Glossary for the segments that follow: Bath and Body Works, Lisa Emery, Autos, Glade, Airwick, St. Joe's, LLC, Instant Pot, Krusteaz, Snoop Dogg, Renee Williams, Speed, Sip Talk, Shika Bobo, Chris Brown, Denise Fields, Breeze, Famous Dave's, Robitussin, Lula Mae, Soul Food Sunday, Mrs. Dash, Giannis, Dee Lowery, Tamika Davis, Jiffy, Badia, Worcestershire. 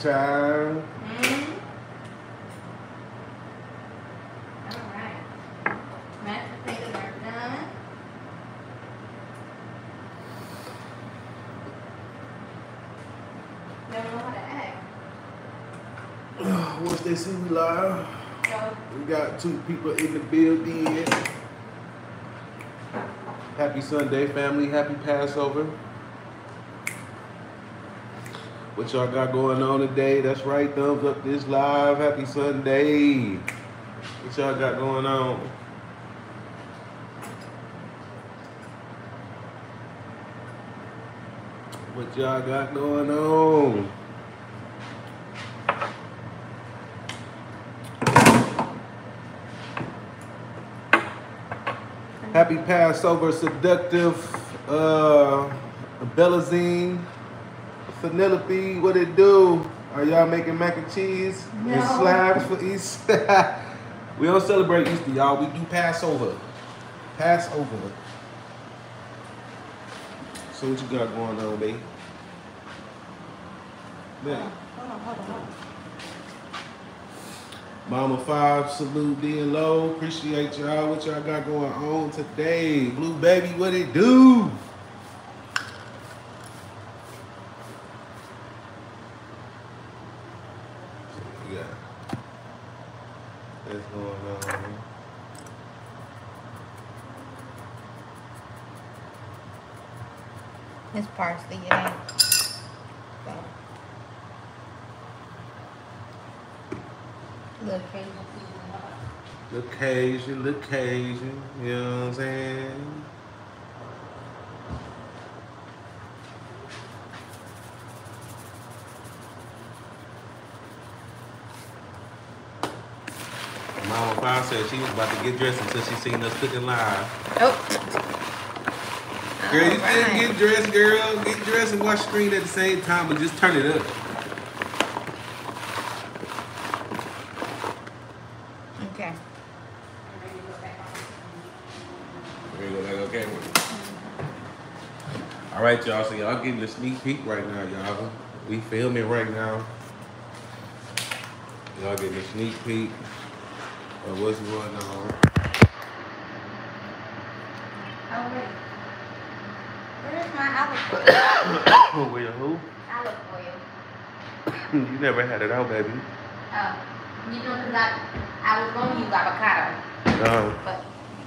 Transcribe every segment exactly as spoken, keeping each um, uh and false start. child. Mm-hmm. All right. Mashed potatoes are done. Never know how to act. Once they see me live, so, we got two people in the building. Happy Sunday, family. Happy Passover. What y'all got going on today? That's right, thumbs up this live. Happy Sunday. What y'all got going on? What y'all got going on? Happy Passover, seductive uh, Bellazine. Penelope, what it do? Are y'all making mac and cheese no. and slabs for Easter? We don't celebrate Easter, y'all. We do Passover. Passover. So what you got going on, babe? Yeah. Hold on, hold on, hold on. Mama Five, salute D and Low. Appreciate y'all. What y'all got going on today? Blue baby, what it do? It's parsley, it ain't. So. Little Cajun. Little Cajun, little Cajun, you know what I'm saying? Mama Five said she was about to get dressed until she seen us cooking live. Oh. Girl, you right. Get dressed, girl. Get dressed and watch screen at the same time, but just turn it up. Okay. There you go, like, okay. All right, y'all. So y'all getting a sneak peek right now, y'all. We filming right now. Y'all getting a sneak peek of what's going on. With who? Olive oil. You never had it out, baby. Oh, you know, cause I, I was going to use avocado. Oh. But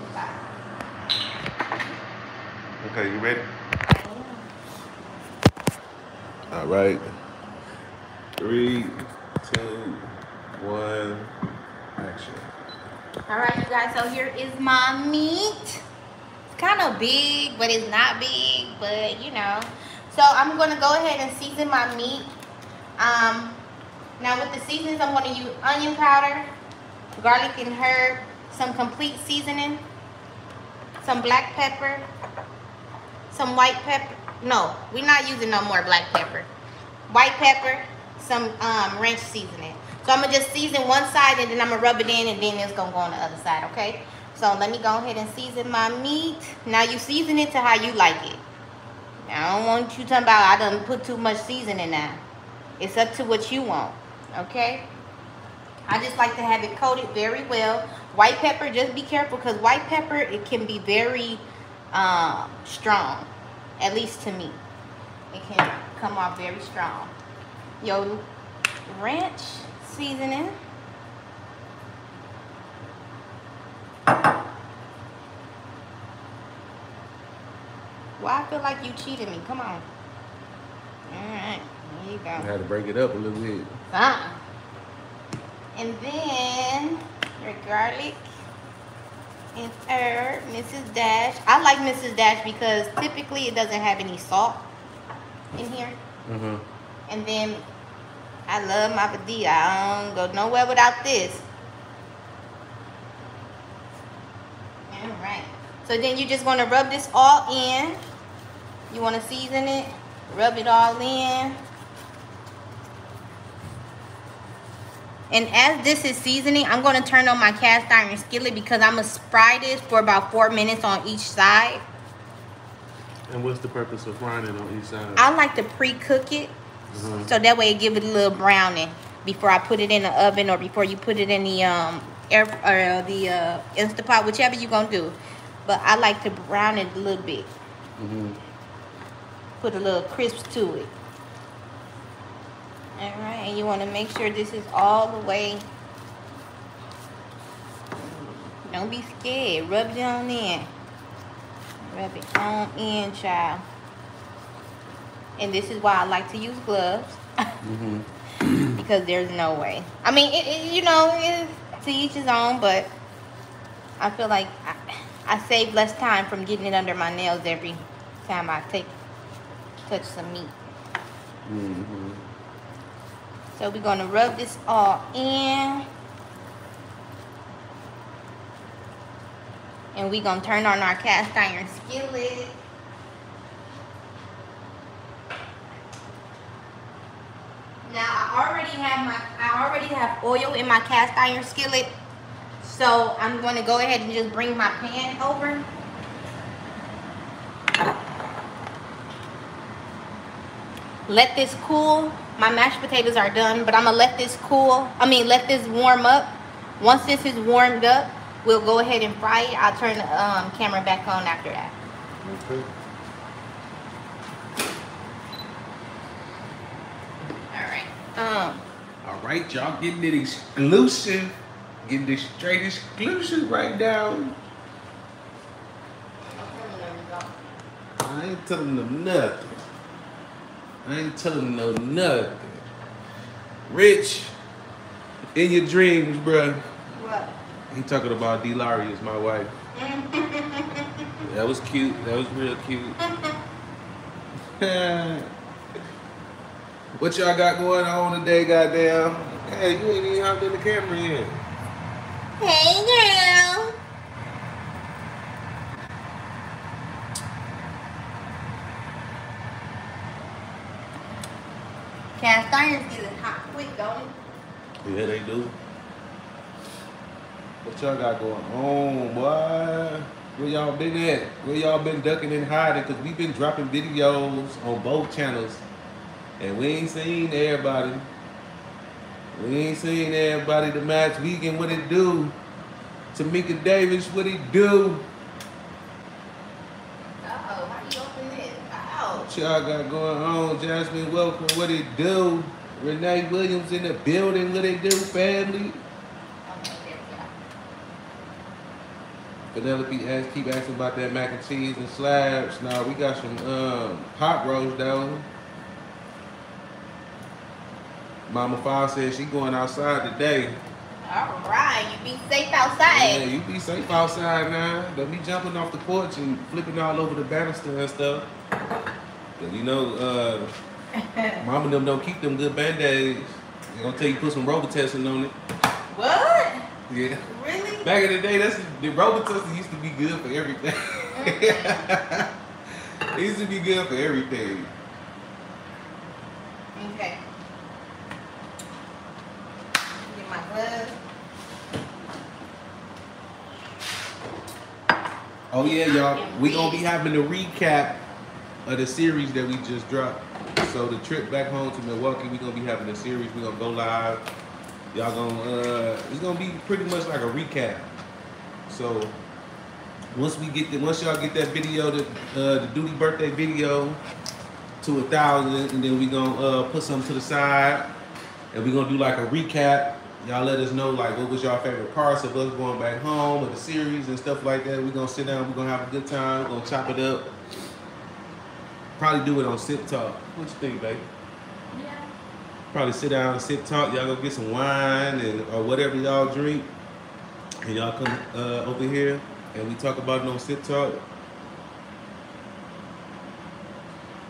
goodbye. Okay, you ready? Yeah. All right. Three, two, one, action. All right, you guys. So here is my meat. It's kind of big, but it's not big. But you know. So I'm going to go ahead and season my meat. Um, now with the seasonings, I'm going to use onion powder, garlic and herb, some complete seasoning, some black pepper, some white pepper. No, we're not using no more black pepper. White pepper, some um, ranch seasoning. So I'm going to just season one side and then I'm going to rub it in and then it's going to go on the other side, okay? So let me go ahead and season my meat. Now you season it to how you like it. I don't want you talking about I done put too much seasoning now. It's up to what you want, okay? I just like to have it coated very well. White pepper, just be careful because white pepper, it can be very um, strong, at least to me. It can come off very strong. Your ranch seasoning. Why I feel like you cheated me? Come on. All right, there you go. You had to break it up a little bit. Uh-uh. And then your garlic and herb, Missus Dash. I like Missus Dash because typically it doesn't have any salt in here. Mm-hmm. And then I love my Badia. I don't go nowhere without this. All right. So then you're just going to rub this all in. You want to season it, rub it all in. And as this is seasoning, I'm going to turn on my cast iron skillet because I'm going to fry this for about four minutes on each side. And what's the purpose of frying it on each side? I like to pre-cook it Mm-hmm. So that way it give it a little browning before I put it in the oven or before you put it in the um air or the uh, Instant Pot, whichever you're gonna do. But I like to brown it a little bit. Mm-hmm. Put a little crisp to it. All right, and you want to make sure this is all the way. Don't be scared. Rub it on in. Rub it on in, child. And this is why I like to use gloves. Mm-hmm. Because there's no way. I mean, it, it, you know, it's to each his own, but I feel like I, I save less time from getting it under my nails every time I take touch some meat. Mm-hmm. So we're going to rub this all in. And we're going to turn on our cast iron skillet. Now I already have my I already have oil in my cast iron skillet. So I'm going to go ahead and just bring my pan over. Let this cool. My mashed potatoes are done, but I'm going to let this cool. I mean, let this warm up. Once this is warmed up, we'll go ahead and fry it. I'll turn the um, camera back on after that. Okay. All right. Um. All right, y'all getting it exclusive. Getting this straight exclusive right now. I ain't telling them nothing. I ain't telling no nothing. Rich, in your dreams, bruh. What? He talking about Dee Lowery is my wife. That was cute. That was real cute. What y'all got going on today, goddamn? Hey, you ain't even hopped in the camera yet. Hey, girl. Cast irons getting hot quick, don't it? Yeah, they do. What y'all got going on, boy? Where y'all been at? Where y'all been ducking and hiding? Because we've been dropping videos on both channels. And we ain't seen everybody. We ain't seen everybody to match vegan. What it do? Tamika Davis, what it do? Y'all got going on, Jasmine Welcome, what it do? Renee Williams in the building, what it do, family? Penelope has keep asking about that mac and cheese and slabs. Now we got some um, pot rolls though. Mama Fowl says she going outside today. All right, you be safe outside. Yeah, you be safe outside now. Don't be jumping off the porch and flipping all over the banister and stuff. Cause you know, uh, mom and them don't keep them good band-aids. They're gonna tell you put some Robitussin on it. What? Yeah. Really? Back in the day, that's the Robitussin used to be good for everything. Mm-hmm. It used to be good for everything. Okay. Get my gloves. Oh yeah, y'all. We gonna be having a recap of the series that we just dropped. So the trip back home to Milwaukee, we're gonna be having a series. We're gonna go live. Y'all gonna uh it's gonna be pretty much like a recap. So once we get the once y'all get that video, the uh the duty birthday video to a thousand, and then we gonna uh put something to the side and we're gonna do like a recap. Y'all let us know like what was y'all favorite parts of us going back home or the series and stuff like that. We're gonna sit down, we're gonna have a good time, we're gonna chop it up. Probably do it on Sip Talk. What you think, baby? Yeah. Probably sit down and Sip Talk. Y'all go get some wine and or whatever y'all drink. And y'all come uh, over here and we talk about it on Sip Talk.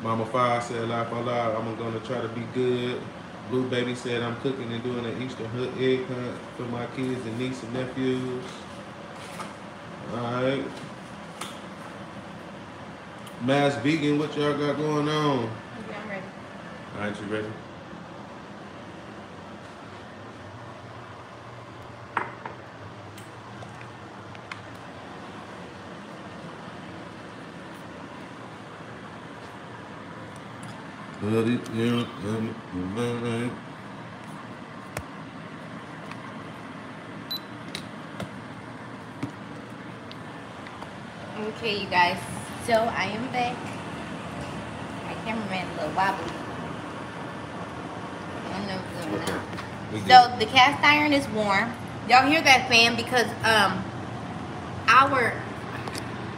Mama Fire said, life for life, I'm gonna try to be good. Blue Baby said, I'm cooking and doing an Easter hood egg hunt for my kids and niece and nephews. All right. Mass Vegan, what y'all got going on? Okay, I'm ready. All right, you ready? Let it down and revive. Okay, you guys. So I am back. My cameraman a little wobbly. I don't know what's going on. Okay. So the cast iron is warm. Y'all hear that fan? Because um our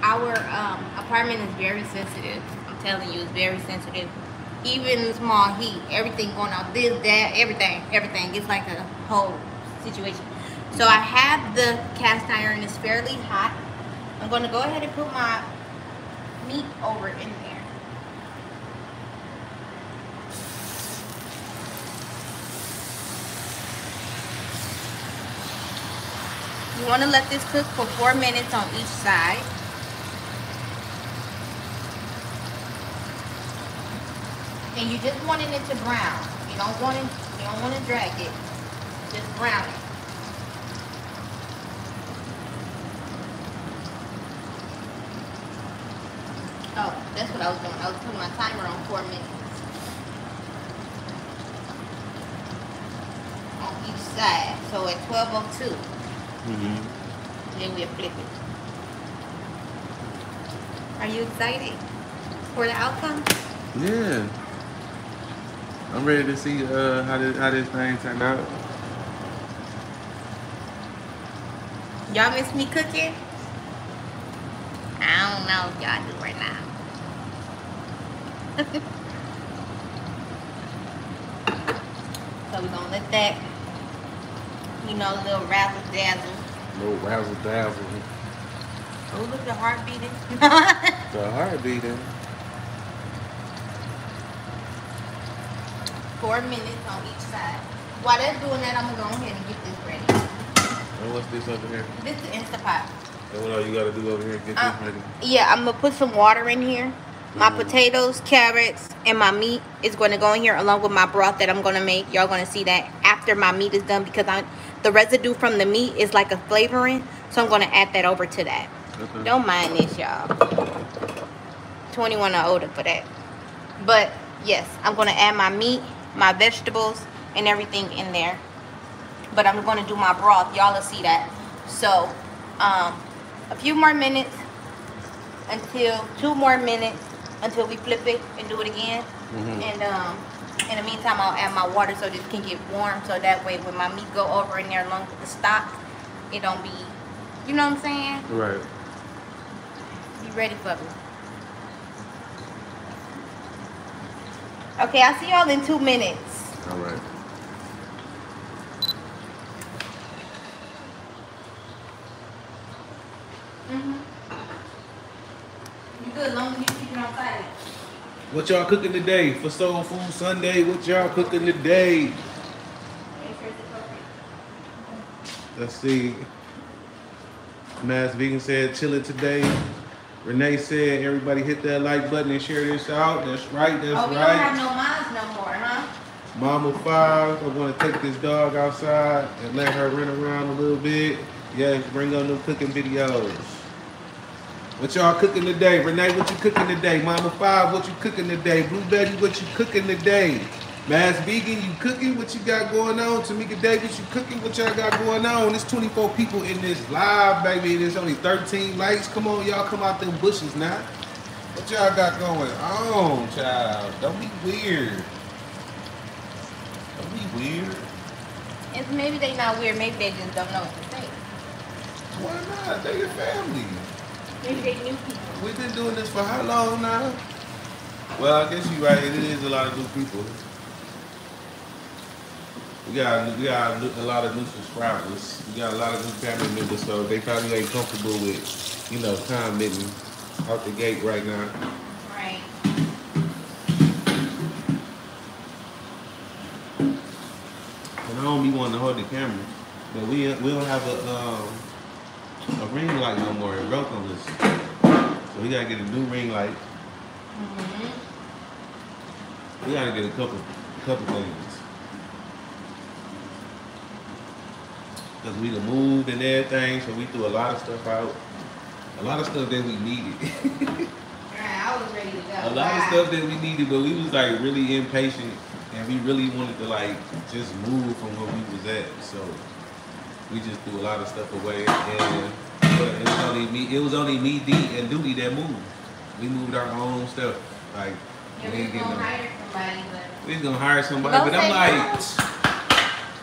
our um apartment is very sensitive. I'm telling you, it's very sensitive. Even small heat, everything going on, this, that, everything, everything. It's like a whole situation. So I have the cast iron. It's fairly hot. I'm going to go ahead and put my meat over in there. You want to let this cook for four minutes on each side. And you just want it to brown. You don't want it, you don't want to drag it. Just brown it. Oh, that's what I was doing. I was putting my timer on four minutes. On each side. So at twelve oh two. Mm-hmm. Then we'll flip it. Are you excited for the outcome? Yeah. I'm ready to see uh, how this how this thing turned out. Y'all miss me cooking? I don't know if y'all do right now. So we're gonna let that, you know, little razzle dazzle. Little razzle dazzle. Oh, look at the heart beating. The heart beating. Four minutes on each side. While that's doing that, I'm gonna go ahead and get this ready. And what's this over here? This is Instant Pot. And what all you gotta do over here? Get uh, this ready. Yeah, I'm gonna put some water in here. My mm. potatoes, carrots, and my meat is gonna go in here along with my broth that I'm gonna make. Y'all gonna see that after my meat is done because I the residue from the meat is like a flavoring, so I'm gonna add that over to that. Okay. Don't mind this, y'all. twenty-one or older for that. But yes, I'm gonna add my meat, my vegetables, and everything in there, but I'm going to do my broth. Y'all will see that. So um a few more minutes until two more minutes until we flip it and do it again. Mm-hmm. And um in the meantime, I'll add my water so this can get warm, so that way when my meat go over in there along with the stock, it don't be, you know what I'm saying, right? Be ready for me. Okay, I'll see y'all in two minutes. All right. Mm-hmm. You good, long as you keep it on fire. What y'all cooking today for Soul Food Sunday? What y'all cooking today? Let's see. Mass Vegan said chilling today. Renee said, everybody hit that like button and share this out. That's right, that's right. Oh, we right. Don't have no moms no more, huh? Mama Five, I'm going to take this dog outside and let her run around a little bit. Yes, bring on them cooking videos. What y'all cooking today? Renee, what you cooking today? Mama Five, what you cooking today? Blue Betty, what you cooking today? Mass Vegan, you cooking? What you got going on? Tamika Davis, you cooking? What y'all got going on? There's twenty-four people in this live, baby. There's only thirteen likes. Come on, y'all, come out them bushes now. What y'all got going on, child? Don't be weird. Don't be weird. It's maybe they not weird. Maybe they just don't know what to say. Why not? They your family. Maybe they new people. We've been doing this for how long now? Well, I guess you're right. It is a lot of new people. We got, we got a lot of new subscribers. We got a lot of new family members, so they probably ain't comfortable with, you know, commenting out the gate right now. Right. And I don't be wanting to hold the camera, but we we don't have a um, a ring light no more. It broke on us, so we gotta get a new ring light. Mm-hmm. We gotta get a couple couple things. Because we done moved and everything, so we threw a lot of stuff out. A lot of stuff that we needed. Yeah, I was ready to go. A lot wow. of stuff that we needed, but we was like really impatient and we really wanted to like just move from where we was at. So we just threw a lot of stuff away. And but it was only me, it was only me, D, and Doody that moved. We moved our own stuff. Like yeah, we didn't get no. Somebody, but... We was gonna hire somebody, Both but I'm like,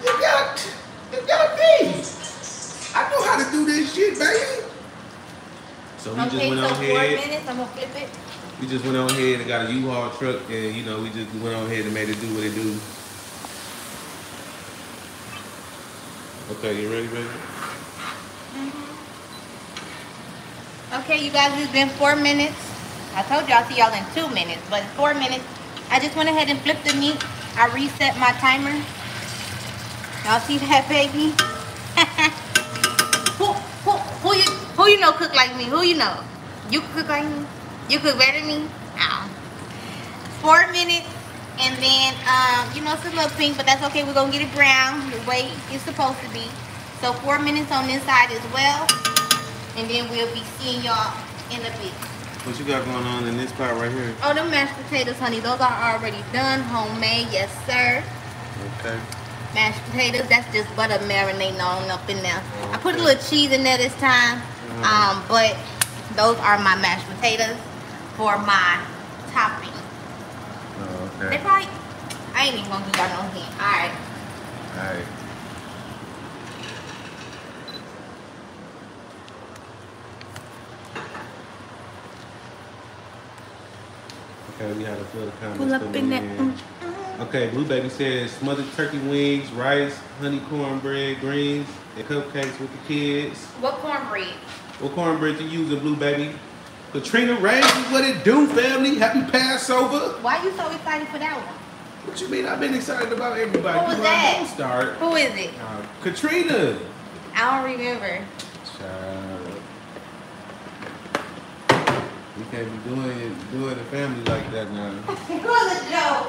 you got, you got these. I know how to do this shit, baby. So we okay, just went so on ahead. Minutes, I'm gonna flip it. We just went on ahead and got a U-Haul truck, and you know we just went on ahead and made it do what it do. Okay, you ready, baby? Mm-hmm. Okay, you guys, it's been four minutes. I told y'all, see y'all in two minutes, but four minutes. I just went ahead and flipped the meat. I reset my timer. Y'all see that, baby? who, who, who, you, who you know cook like me? Who you know? You cook like me? You cook better than me? Ow. Four minutes, and then, um, you know, it's a little pink, but that's okay. We're going to get it brown the way it's supposed to be. So four minutes on this side as well, and then we'll be seeing y'all in a bit. What you got going on in this pot right here? Oh, them mashed potatoes, honey. Those are already done, homemade. Yes, sir. Okay. Mashed potatoes. That's just butter marinating on up in there. Okay. I put a little cheese in there this time, mm-hmm. um, but those are my mashed potatoes for my topping. Oh, okay. They probably. I ain't even gonna give y'all no hint. All right. All right. Okay, we had to fill the comments. Pull up in that. Mm -hmm. Okay, Blue Baby says smothered turkey wings, rice, honey cornbread, greens, and cupcakes with the kids. What cornbread? What cornbread you using, Blue Baby? Katrina Range is what it do, family. Happy Passover. Why you so excited for that one? What you mean? I've been excited about everybody. Who is that? Don't start. Who is it? Uh, Katrina. I don't remember. Child. We can't be doing it, doing a family like that now. It was a joke.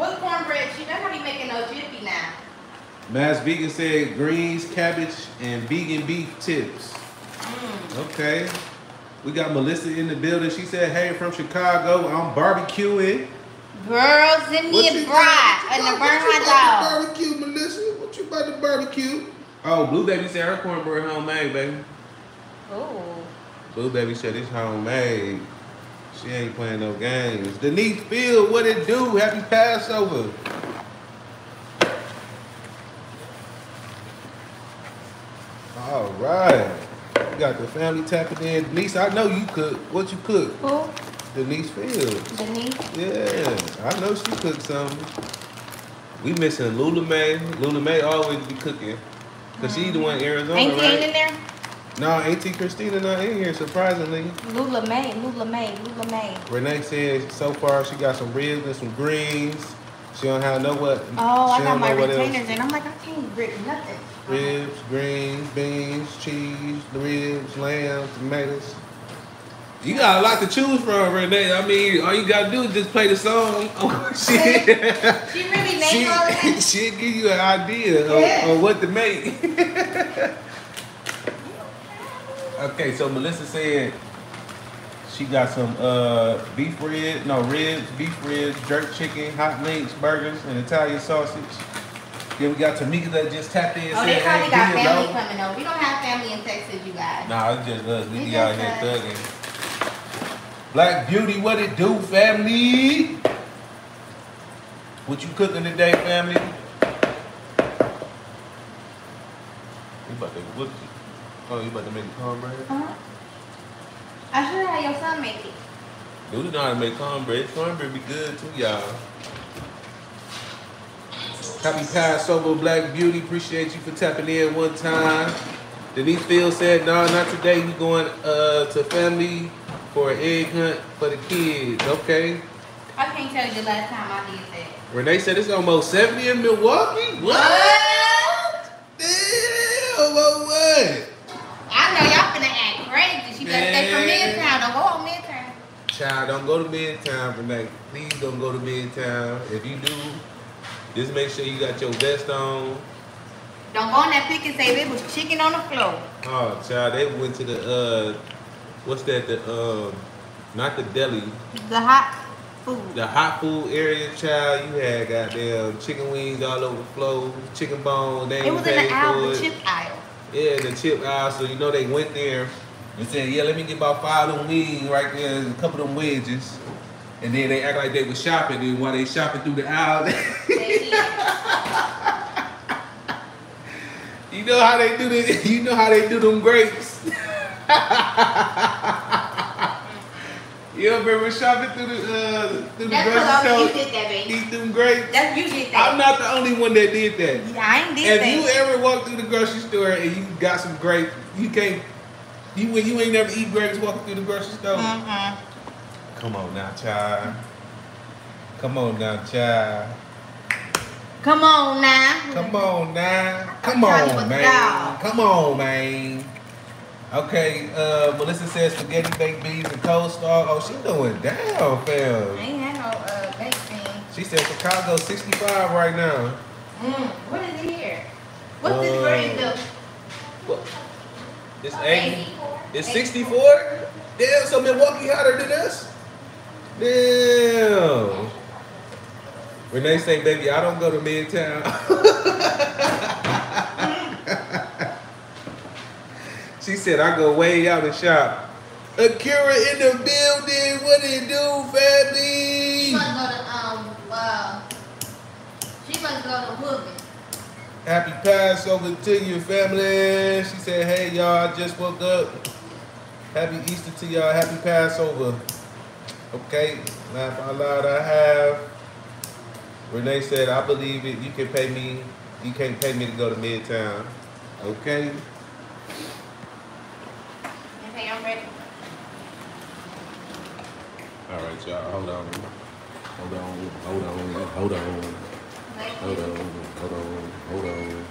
What cornbread? She doesn't be making no Jiffy now. Mass Vegan said greens, cabbage, and vegan beef tips. Mm. Okay. We got Melissa in the building. She said, "Hey, from Chicago, I'm barbecuing." Girl, send me a bride and a burn hot dog. Barbecue, Melissa. What you about to barbecue? Oh, Blue Baby said her cornbread homemade, baby. Oh. Blue Baby said it's homemade. She ain't playing no games. Denise Field, what it do? Happy Passover. All right. We got the family tapping in. Denise, I know you cook. What you cook? Who? Denise Fields. Denise? Yeah, I know she cooked something. We missing Lula Mae. Lula Mae always be cooking. Because mm-hmm. she the one in Arizona, ain't right? Ain't in there? No, Auntie Christina not in here, surprisingly. Lula Mae, Lula Mae, Lula Mae. Renee said so far she got some ribs and some greens. She don't have no what. Oh, I got my retainers in. I'm like, I can't rip nothing. Ribs, uh-huh. greens, beans, cheese, ribs, lamb, tomatoes. You got a lot to choose from, Renee. I mean, all you gotta do is just play the song. Oh, shit. She really made she, all that. She'll give you an idea yeah. of, of what to make. Okay, so Melissa said she got some uh, beef ribs, no ribs, beef ribs, jerk chicken, hot links, burgers, and Italian sausage. Then we got Tamika that just tapped in. Oh, said, they probably hey, got family know. coming over. We don't have family in Texas, you guys. Nah, it's just us. We be out here thugging. Black Beauty, what it do, family? What you cooking today, family? You about to what? Oh, you about to make cornbread? Uh-huh. I should have your son make it. Dude, know how to make cornbread. Cornbread be good too, y'all. Happy Passover, Black Beauty. Appreciate you for tapping in one time. Denise Field said, "No, nah, not today. We going uh, to family." For an egg hunt for the kids, okay? I can't tell you the last time I did that. Renee said it's almost seventy in Milwaukee? What? what? Damn, what, what? I know y'all finna act crazy. She better stay from Midtown. Don't go on Midtown. Child, don't go to Midtown, Renee. Please don't go to Midtown. If you do, just make sure you got your vest on. Don't go on that pick and say there was chicken on the floor. Oh, child, they went to the, uh, what's that, the, um, not the deli. The hot food. The hot food area, child. You had goddamn chicken wings all over the floor, chicken bone. They it was in the aisle, the chip aisle. Yeah, the chip aisle. So, you know, they went there and said, yeah, let me get about five of them wings right there and a couple of them wedges. And then they act like they was shopping. And while they shopping through the aisle, you know how they do this. You know how they do them grapes. You remember shopping through the uh, through the grocery store? Eat them grapes. That's usually that. I'm not the only one that did that. Yeah, I ain't did that. If you ever walk through the grocery store and you got some grapes, you can't. You you ain't never eat grapes walking through the grocery store. Mm-hmm. Come on now, child. Come on now, child. Come on now. Come on now. Come on, man. Come on, man. Okay, uh, Melissa says spaghetti, baked beans, and coleslaw. Oh, she doing down, fam. I ain't had no uh, baked beans. She said Chicago sixty-five right now. Mm, what is it here? What's uh, this version though? What? It's eighty. It's sixty-four? Damn, so Milwaukee hotter than us? Damn. Renee say, baby, I don't go to Midtown. She said, I go way out and shop. Akira in the building. What it do, family? She must go to, um, uh, she must go to Woodman. Happy Passover to you, family. She said, hey, y'all, I just woke up. Happy Easter to y'all. Happy Passover. Okay, laugh out loud I have. Renee said, I believe it. You can pay me. You can't pay me to go to Midtown. Okay. Okay, I'm ready. All right, y'all. Hold on. Hold on. Hold on. Hold on. Hold on. Hold on. Hold on. Hold on.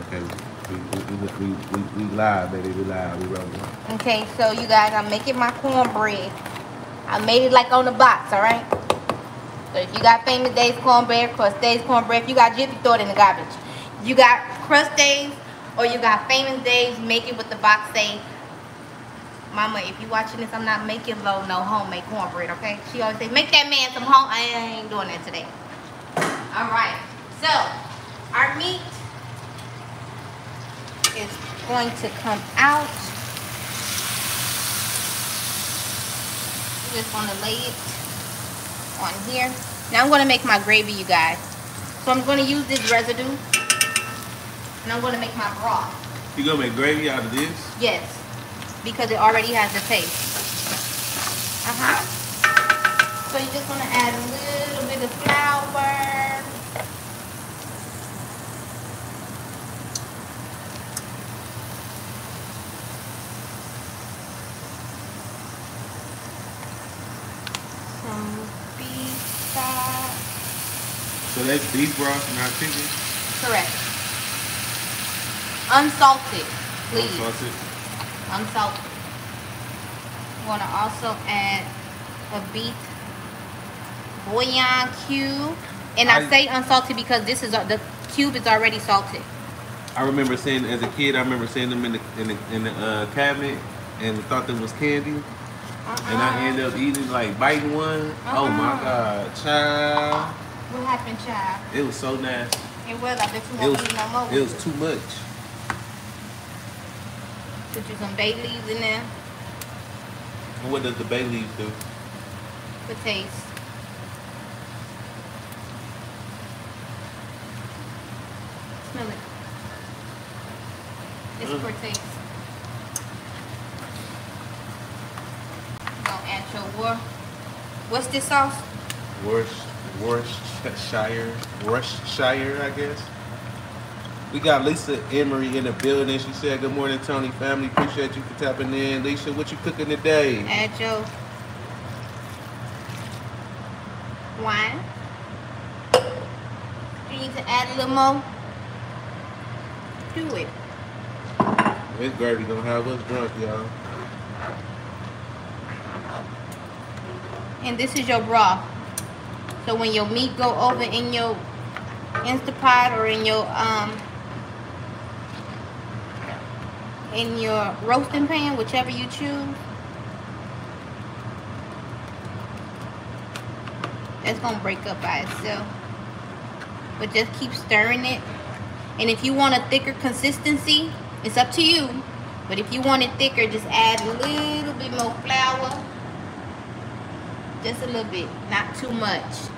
Okay. We, we, we, we, we live, baby. We live. We rolling. Okay, so you guys, I'm making my cornbread. I made it like on the box, all right? So if you got Famous Dave's cornbread, Krusteaz cornbread, if you got Jiffy, throw it in the garbage. You got Krusteaz or you got Famous Dave's, make it with the box say, Mama, if you watching this, I'm not making low, no homemade cornbread, okay? She always say, make that man some home. I ain't doing that today. All right, so our meat is going to come out. Just want to lay it on here. Now I'm going to make my gravy, you guys. So I'm going to use this residue and I'm going to make my broth. You going to make gravy out of this? Yes, because it already has the taste. Uh-huh. So you're just going to add a little bit of flour. So that's beef broth, not chicken? Correct. Unsalted, please. Unsalted. Unsalted. You want to also add a beef bouillon cube. And I, I say unsalted because this is the cube is already salted. I remember seeing, as a kid, I remember seeing them in the, in the, in the uh, cabinet and thought that was candy. Uh-uh. And I ended up eating, like biting one. Uh-uh. Oh my God, child. What happened, child? It was so nasty. It was. I bet you won't eat no more. It was too much. Put you some bay leaves in there. And what does the bay leaves do? The taste. Smell it. It's mm. for taste. Gonna add your wor. What's this sauce? Worst. Worcestershire, Worcestershire, I guess. We got Lisa Emery in the building. She said, good morning, Tony family. Appreciate you for tapping in. Lisa, what you cooking today? Add your wine. You need to add a little more. Do it. This gravy gonna have us drunk, y'all. And this is your broth. So when your meat go over in your Instant Pot or in your um in your roasting pan, whichever you choose, it's gonna break up by itself. But just keep stirring it. And if you want a thicker consistency, it's up to you. But if you want it thicker, just add a little bit more flour. Just a little bit, not too much.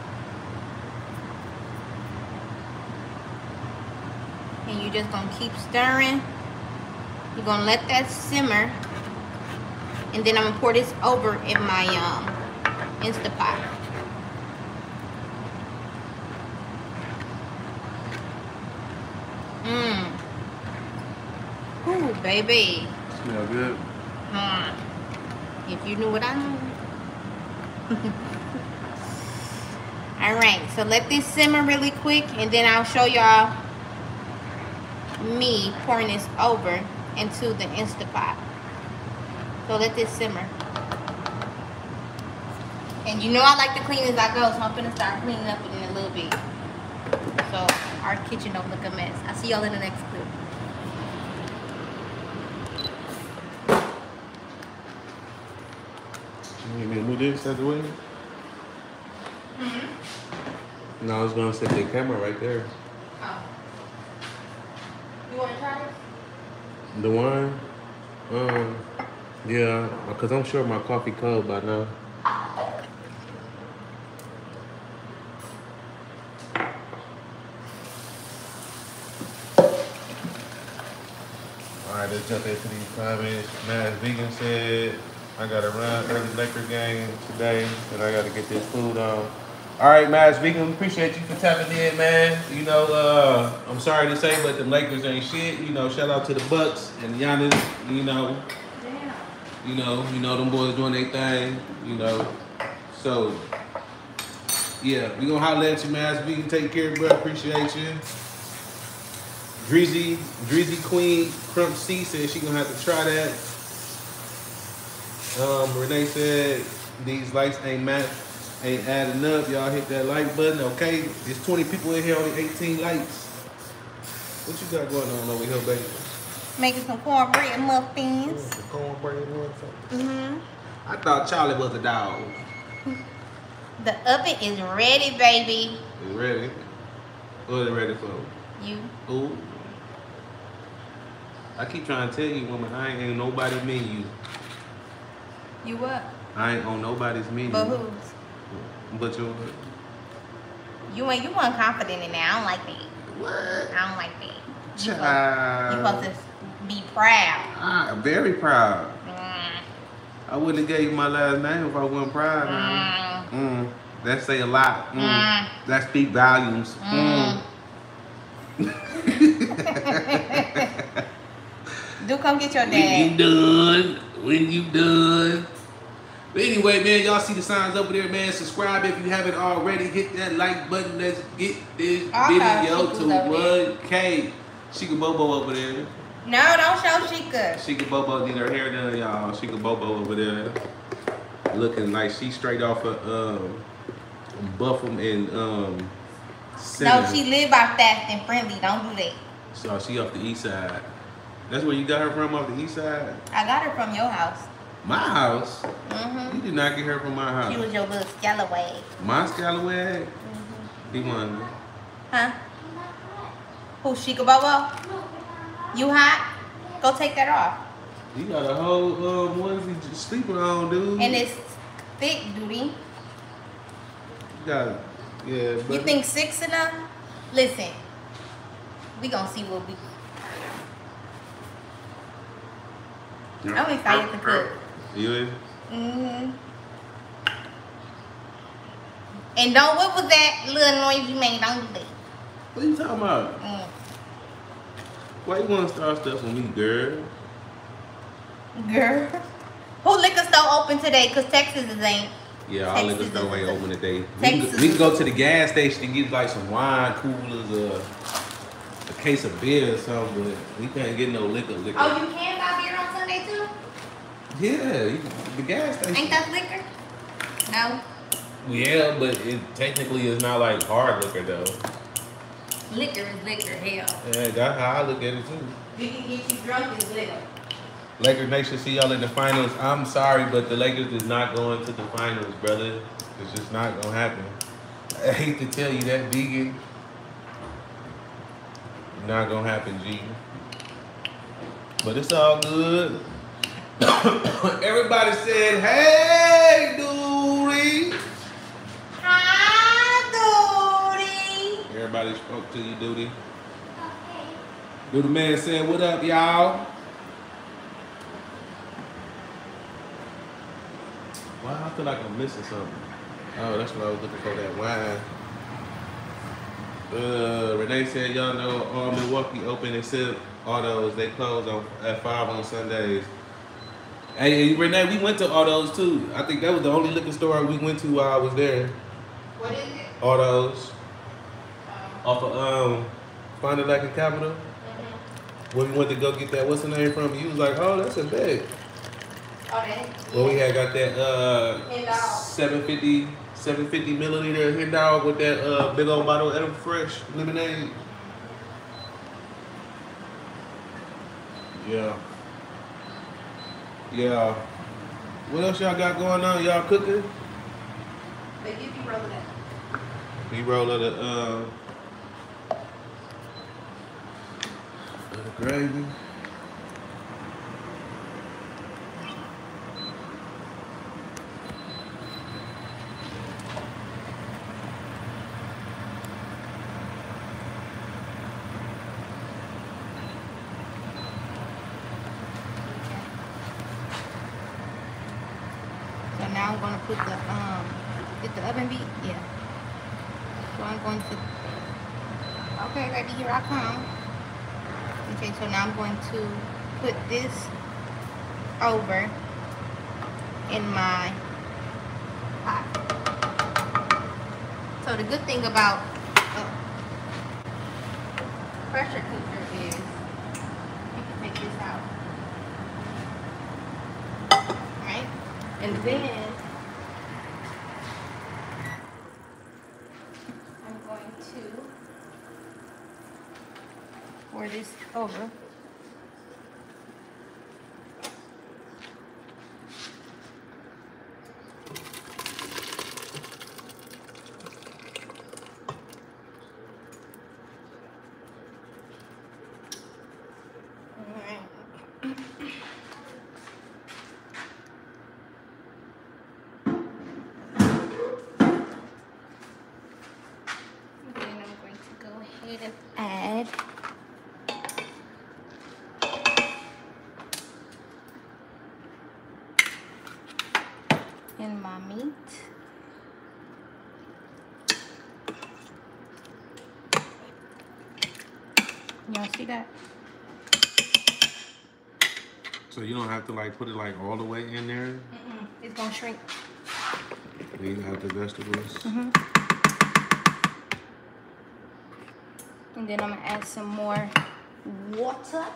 And you're just gonna keep stirring. You're gonna let that simmer. And then I'm gonna pour this over in my um, Instant Pot. Mmm. Ooh, baby. Smell good. Mm. If you knew what I knew. All right, so let this simmer really quick, and then I'll show y'all me pouring this over into the Instant Pot. So let this simmer. And you know I like to clean as I go, so I'm gonna start cleaning up in a little bit, so our kitchen don't look a mess. I'll see y'all in the next clip. You need me to move this out the way? Mm-hmm. No, I was going to set the camera right there. Oh. You want to try this? The one? Um, yeah, because I'm sure my coffee cold by now. All right, let's jump into these comments. Mad Vegan said, I gotta run early Laker game today, and I gotta get this food on. All right, Maz Vegan, appreciate you for tapping in, man. You know, uh, I'm sorry to say, but the Lakers ain't shit. You know, shout out to the Bucks and Giannis. You know, yeah. you know, you know, them boys doing their thing. You know, so yeah, we gonna holler at you, Maz Vegan. Take care, bro. Appreciate you. Dreezy, Dreezy Queen Crump C said she gonna have to try that. Um, Renee said these likes ain't math, ain't adding up. Y'all hit that like button, okay? There's twenty people in here, only eighteen likes. What you got going on over here, baby? Making some cornbread muffins. Yeah, some cornbread muffins. Mhm. I thought Charlie was a dog. The oven is ready, baby. It's ready. What is it ready for? You. Ooh. I keep trying to tell you, woman, I ain't ain't nobody menu. You what? I ain't on nobody's menu. But whose? But yours. You ain't you weren't confident in that. I don't like that. What? I don't like that. Child. You're supposed to be proud. I'm very proud. Mm. I wouldn't have gave you my last name if I wasn't proud. Mm. Mm. That say a lot. Mm. Mm. That speak volumes. Mm. Mm. Do come get your dad. When you done. When you done. But anyway, man, y'all see the signs over there, man. Subscribe if you haven't already. Hit that like button. Let's get this okay, video Shika's to one K. Shika Bobo over there. No, don't show Shika. Shika Bobo did her hair done, y'all. Shika Bobo over there. Looking like she's straight off of um, Buffum and um, Center. No, she live off Fast and Friendly. Don't do that. So she off the east side. That's where you got her from, off the east side? I got her from your house. My house? Mm-hmm. You did not get her from my house. She was your little scallywag. My scallywag? Mm-hmm. Be one. Huh? Who, Shika Bobo? You hot? Go take that off. You got a whole uh, onesie just sleeping on, dude. And it's thick, dude. You got it. Yeah, but you think six enough? Listen, we gonna see what we... Yeah. I'm excited to cook. You is? Mm-hmm. And don't, what was that little noise you made? Don't do that. What are you talking about? Mm. Why you want to start stuff with me, girl? Girl? Who liquor store open today? Because Texas is ain't. Yeah, our liquor store ain't open today. We can, go, we can go to the gas station and get like some wine coolers or a case of beer or something, but we can't get no liquor. liquor. Oh, you can buy beer on Sunday too? Yeah, you, the gas station. Ain't that liquor? No. Yeah, but it technically is not like hard liquor though. Liquor is liquor, hell. Yeah, that's how I look at it too. You can get you drunk is liquor. Lakers, make sure to see y'all in the finals. I'm sorry, but the Lakers is not going to the finals, brother. It's just not gonna happen. I hate to tell you that, vegan. Not gonna happen, G. But it's all good. Everybody said, "Hey, Doody." Hi, Doody. Everybody spoke to you, Doody. Okay. Doody man said, "What up, y'all?" Wow, I feel like I'm missing something. Oh, that's what I was looking for, that wine. Uh, Renee said, y'all know all Milwaukee open except Autos. They close on, at five on Sundays. Hey, Renee, we went to Autos too. I think that was the only liquor store we went to while I was there. What is it? Autos. Oh. Off of um, Fond du Lac and Capital. Mm-hmm. When we went to go get that, what's the name from? You was like, oh, that's a bag. Okay. Well, we had got that uh seven fifty milliliter Hen Dog with that uh big old bottle of fresh lemonade. Yeah. Yeah. What else y'all got going on? Y'all cooking? They give you roll of that. We roll of the uh the gravy. Put the um, did the oven beat? Yeah. So I'm going to. Okay, baby, here I come. Okay, so now I'm going to put this over in my pot. So the good thing about a pressure cooker is you can take this out, right? And then. This over. That. So you don't have to like put it like all the way in there? Mm-mm. It's gonna shrink. Then you have the vegetables. Mm-hmm. And then I'm gonna add some more water.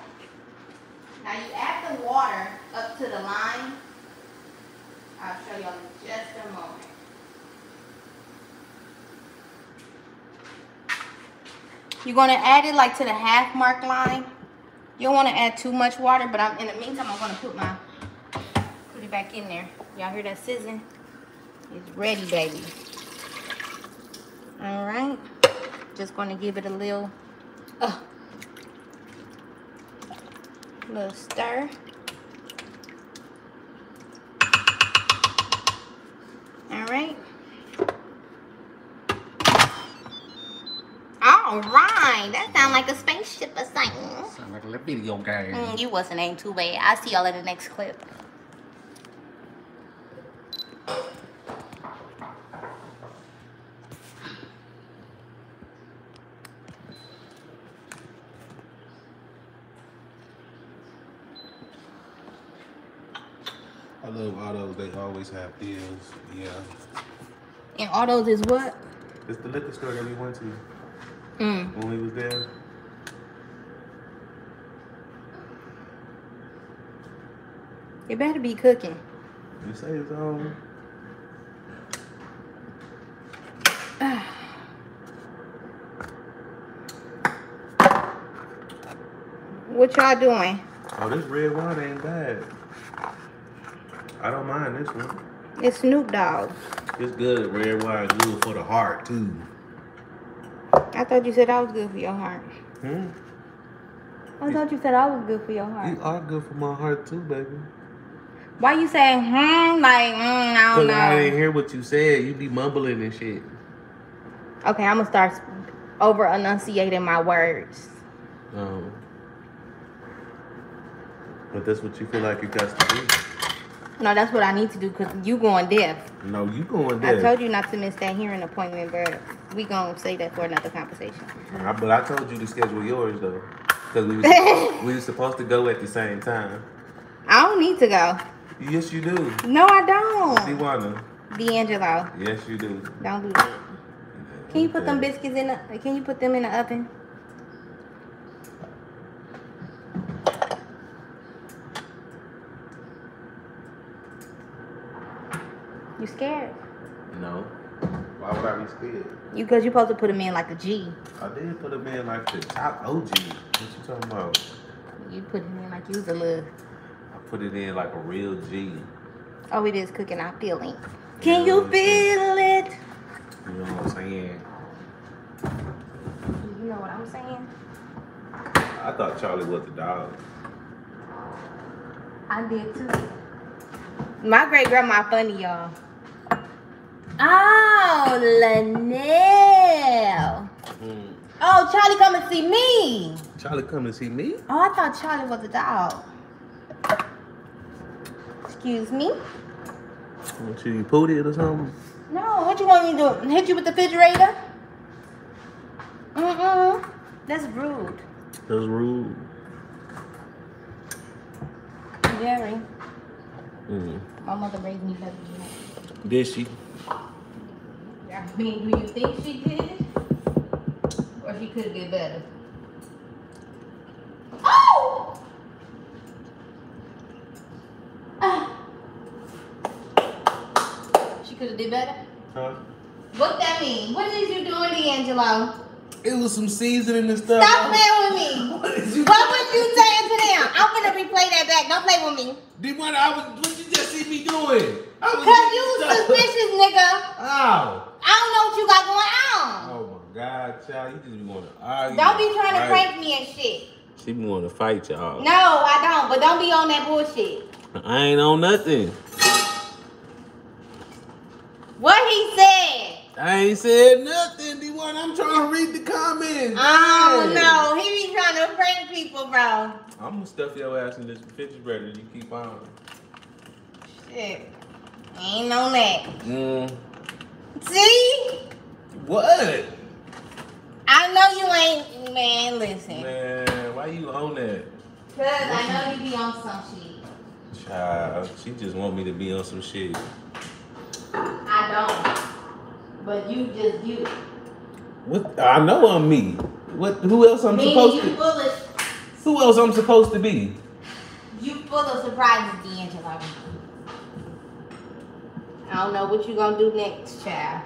Now you add the water up to the line. I'll show y'all in just a moment. You're gonna add it like to the half mark line. You don't wanna add too much water, but I'm in the meantime I'm gonna put my put it back in there. Y'all hear that sizzling? It's ready, baby. All right, just gonna give it a little, uh, little stir. All right. All right, that sound like a spaceship or something. Sound like a little video game. Mm, you wasn't ain't too bad. I'll see y'all in the next clip. I love Autos. They always have deals. Yeah. And Autos is what? It's the liquor store that we went to. Mm. When we was there. It better be cooking. You say it's on. What y'all doing? Oh, this red wine ain't bad. I don't mind this one. It's Snoop Dogg. It's good. Red wine is good for the heart, too. I thought you said I was good for your heart. Hmm? I thought you said I was good for your heart. You are good for my heart, too, baby. Why you saying, hmm, like, mm, I don't know. I didn't hear what you said. You be mumbling and shit. Okay, I'm going to start over-enunciating my words. Oh. But that's what you feel like you got to do. No, that's what I need to do because you going deaf. No, you going deaf. I told you not to miss that hearing appointment, but we going to save that for another conversation. Nah, but I told you to schedule yours, though. Because we, we were supposed to go at the same time. I don't need to go. Yes, you do. No, I don't. DeWanna. D'Angelo. Yes, you do. Don't do that. Can you put them biscuits in the, can you put them in the oven? You scared? No. Why would I be scared? You, because you're supposed to put them in like a G. I did put them in like the top O G. What you talking about? You put them in like you was a little. I put it in like a real G. Oh, it is cooking our feelings. Can you, know you feel it? it? You know what I'm saying? You know what I'm saying? I thought Charlie was the dog. I did too. My great grandma funny, y'all. Oh, Lanelle. Mm. Oh, Charlie come and see me. Charlie come and see me? Oh, I thought Charlie was a dog. Excuse me? What you, you pooed it or something? No, what you want me to do? Hit you with the refrigerator? Mm-mm. That's rude. That's rude. Very. Mm-hmm. My mother raised me better than that. Did she? I mean, do you think she did? Or she could get better? Oh! Ah. She could have did better? Huh? What that mean? What is you doing, D'Angelo? It was some seasoning and stuff. Stop playing with me. What, is you what was you saying to them? I'm gonna replay that back. Don't play with me. D-Money, I was, what you just see me doing? Because you stuff. Suspicious, nigga. Ow. I don't know what you got going on. Oh my God, child. You just be wanting to argue. Don't be trying to prank me and shit. She be wanting to fight y'all. No, I don't. But don't be on that bullshit. I ain't on nothing. What he said. I ain't said nothing, D one. I'm trying to read the comments. Oh, yeah. No. He be trying to prank people, bro. I'm going to stuff your ass in this refrigerator. You keep on. Shit. Ain't on that. Mm. See? What? I know you ain't. Man, listen. Man, why you on that? Because I know you be on some shit. Child, she just want me to be on some shit. I don't. But you just you. What? I know I'm me. What? Who else I'm me, supposed you to? Foolish. Who else I'm supposed to be? You full of surprises, D'Angelo. I don't know what you gonna do next, child.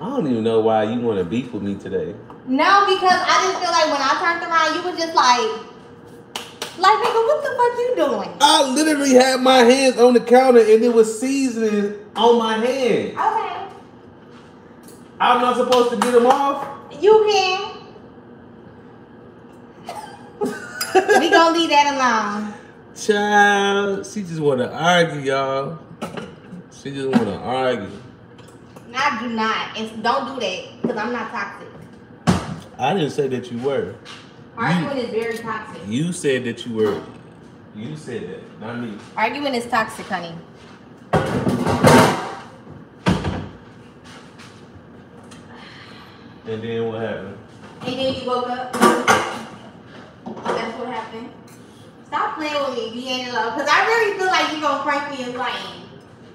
I don't even know why you want to beef with me today. No, because I just feel like when I turned around, you were just like. Like, nigga, what the fuck you doing? I literally had my hands on the counter and it was seasoning on my hand. Okay. I'm not supposed to get them off? You can. We gonna leave that alone. Child, she just wanna argue, y'all. She just wanna argue. I do not. And don't do that, because I'm not toxic. I didn't say that you were. Arguing you, is very toxic. You said that you were. You said that, not me. Arguing is toxic, honey. And then what happened? And then you woke up. That's what happened. Stop playing with me, D'Angelo, because I really feel like you're going to prank me and lying.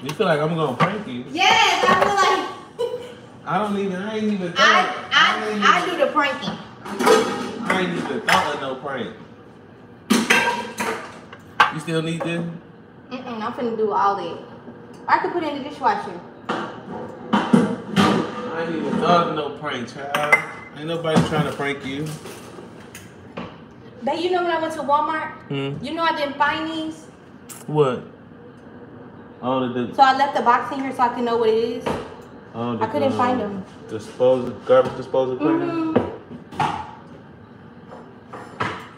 You feel like I'm going to prank you? Yes, I feel like... I don't even, I ain't even thought... I, I, I, even, I do the pranking. I ain't even thought of no prank. You still need this? Mm-mm, I'm finna do all that. I could put it in the dishwasher. I ain't even thought of no prank, child. Ain't nobody trying to prank you. They, you know when I went to Walmart, mm. you know I didn't find these? What? All the, the, so I left the box in here so I can know what it is. All the, I couldn't um, find them. Disposal, garbage disposal plate? Mm-hmm.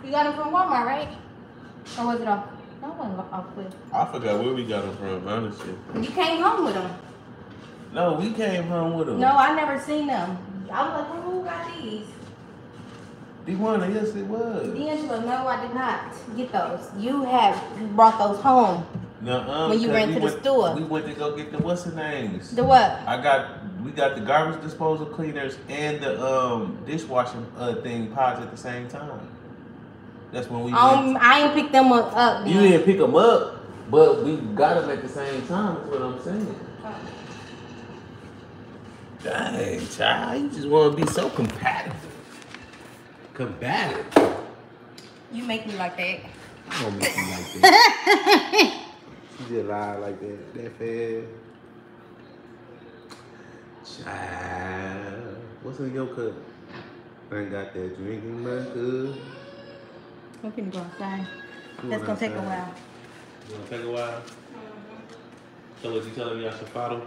You got them from Walmart, right? Or was it off? No, it wasn't off with. I forgot where we got them from, honestly. You came home with them. No, we came home with them. No, I never seen them. I was like, well, who got these? D one, yes it was. D'Angelo, no, I did not get those. You have you brought those home. No, when you ran we to went, the store. We went to go get the what's the names? The what? I got we got the garbage disposal cleaners and the um dishwashing uh, thing pods at the same time. That's when we Um went. I ain't picked them up. up you didn't pick them up, but we got them at the same time, that's what I'm saying. Oh. Dang, child, you just wanna be so compatible. Combative. You make me like that. I don't make you like that. You just lie like that. That fast. Child. What's in your cup? I ain't got that drinking my cup. We're gonna go outside. That's gonna take a while. It's gonna take a while? So what you telling me I should follow?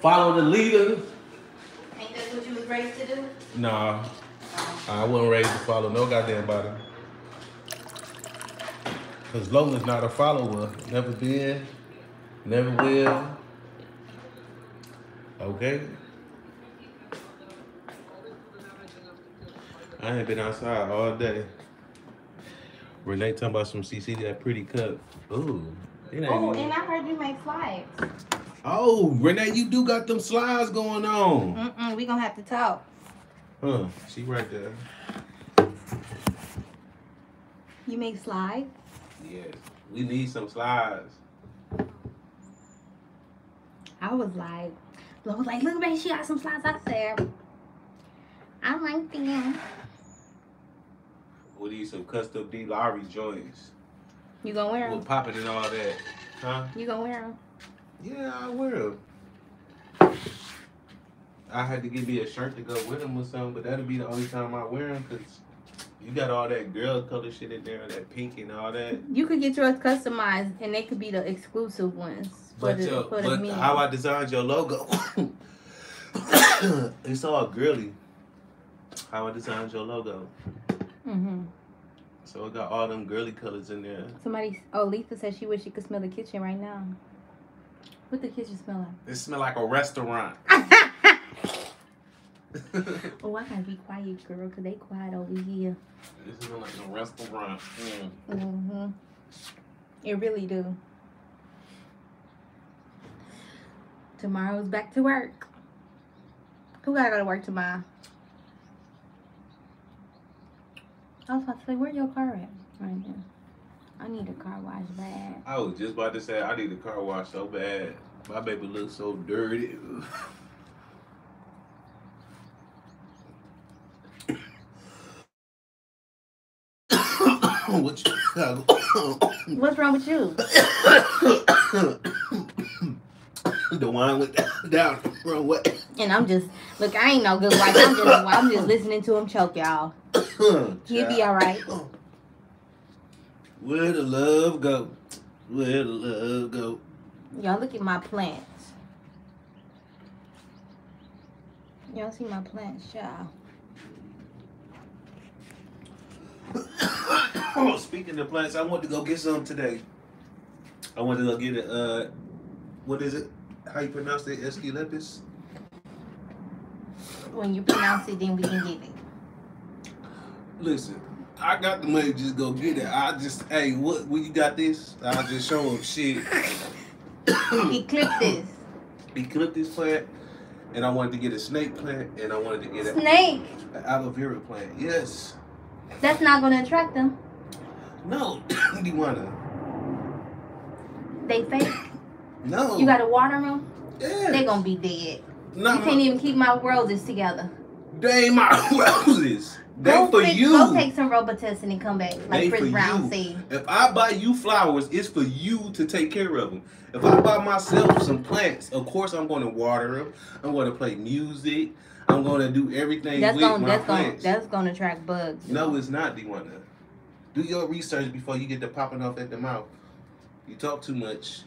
Follow the leader. Ain't that what you was raised to do? Nah. I wasn't raised to follow no goddamn body. Cause Lola's not a follower. Never been. Never will. Okay. I ain't been outside all day. Renee talking about some C C, that pretty cup. Ooh. It ain't oh, good. And I heard you make slides. Oh, Renee, you do got them slides going on. Mm-mm, we gonna have to talk. Huh, she right there. You make slides? Yes, we need some slides. I was like, I was like, look, baby, she got some slides out there. I like them. We need some custom Dee Lowery joints. You gonna wear them? We'll pop it and all that. Huh? You gonna wear them? Yeah, I will. I had to give me a shirt to go with them or something, but that'll be the only time I wear them because you got all that girl color shit in there, that pink and all that. You could get yours customized and they could be the exclusive ones. But, the, your, but how I designed your logo, it's all girly. How I designed your logo. Mm-hmm. So it got all them girly colors in there. Somebody, oh, Lisa said she wished she could smell the kitchen right now. What the kitchen smell like? It smell like a restaurant. Oh, I gotta be quiet, girl, because they quiet over here. This is like a restaurant. Mm. Mm-hmm. It really do. Tomorrow's back to work. Who gotta go to work tomorrow? I was about to say, where your car at right now? I need a car wash bad. I was just about to say, I need a car wash so bad. My baby looks so dirty. What you, what's wrong with you? The wine went down the wrong way. And I'm just, look, I ain't no good wife. I'm just, I'm just listening to him choke, y'all. He'll be all right. Where the love go? Where the love go? Y'all look at my plants. Y'all see my plants, y'all. Oh, speaking of plants, I want to go get some today. I want to go get a, uh, what is it? How you pronounce it? Esculepis? When you pronounce it, then we can get it. Listen, I got the money to just go get it. I just, hey, what? When you got this, I'll just show them shit. Ecliptus. Ecliptus plant. And I wanted to get a snake plant. And I wanted to get a snake. An aloe vera plant. Yes. That's not going to attract them. No, you wanna? They fake? No. You gotta water them? Yeah. They gonna be dead. No. You can't even keep my roses together. They ain't my roses. They go for fix, you. Go take some Robitussin and come back. Like they Chris Brown said. If I buy you flowers, it's for you to take care of them. If I buy myself some plants, of course I'm gonna water them. I'm gonna play music. I'm gonna do everything that's with gonna, my that's plants. Gonna, that's gonna attract bugs. No, it's not, D one. Do your research before you get to popping off at the mouth. You talk too much.